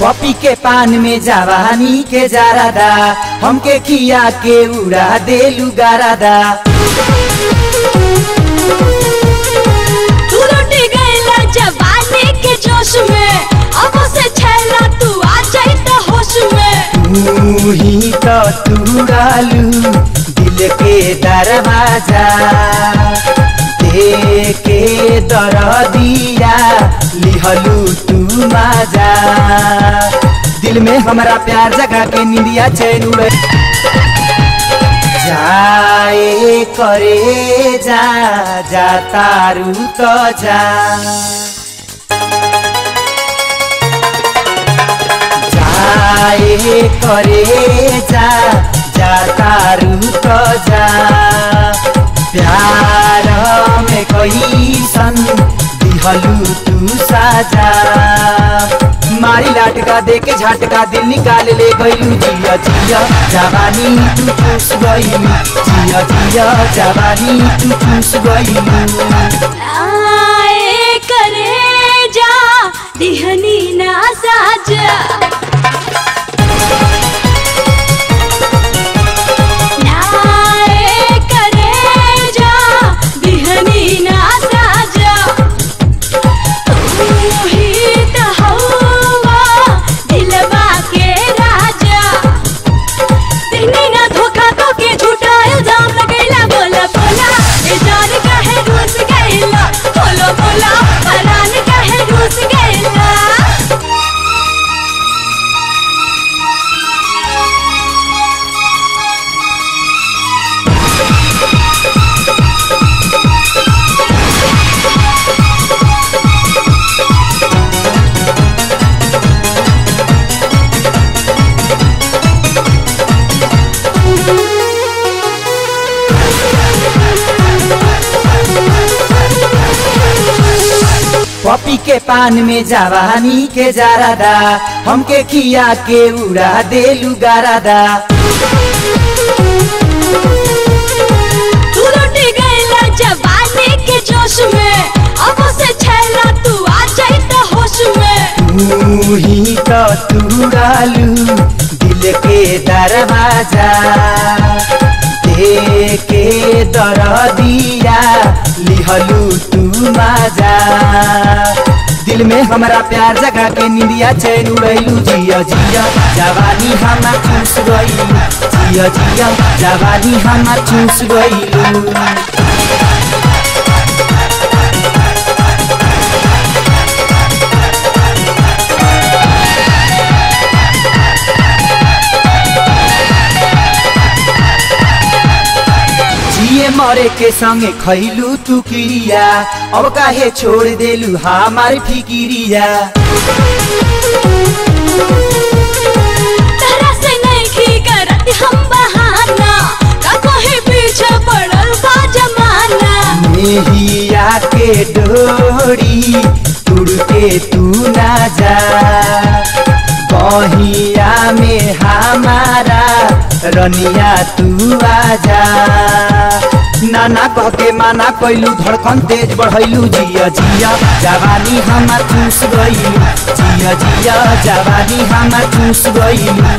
Puppy के पान में जावा हमी के जारादा, हमके किया के उड़ा देलू गारादा। तू लुट गईला जवानी के जोश में, अब से छैला तू आ जाई त होश में। तू ही तो तुड़ालू दिल के दरवाजा, देके दरदिया लिहलू तू माजा। दिल में हमारा प्यार जगा के निंदिया चैन उड़े जाए करे जा, जा तारू तो जा। जाए करे जा, जा तारू तो जा। प्यार में कोई सन दिहलू तू साजा, मारी लाटका दे के झाटका दिल निकाल ले गईलू। जिया जिया जवानी तू चूस गईलू, जिया जिया जवानी तू चूस गईलू। आए करे जा दिहनी ना साजा। पपी के पान में जावा हमी के जारादा, हमके किया के उड़ा देलू गारादा। तू लुट गईला जवानी के जोश में, अब से छैला तू आ जाई त होश में। तू ही तो तुड़ालू दिल के दरवाजा, देके दरदिया लिहलू तू माजा। दिल में हमारा प्यार जगा के निंदिया चैन उड़ैलू। जिया जिया जवानी हम चूस गईलू, जिया जिया जवानी हम चूस गईलू। मरे के संगे खैलू तू किरिया, अब काहे छोड़ देलू हमार फिकिरिया। तहरा से नहीं करती हम बहाना, का कोई पीछे पड़ल बा जमाना। मेहिया के डोरी तुड़ के तू ना जा, बहिया में हमारा रनिया तू आजा। नाना कह के माना कैलू, धड़कन तेज बढ़ैलू। जिया जिया जवानी हम चूस गईलू, जिया जिया जवानी हम चूस गईलू।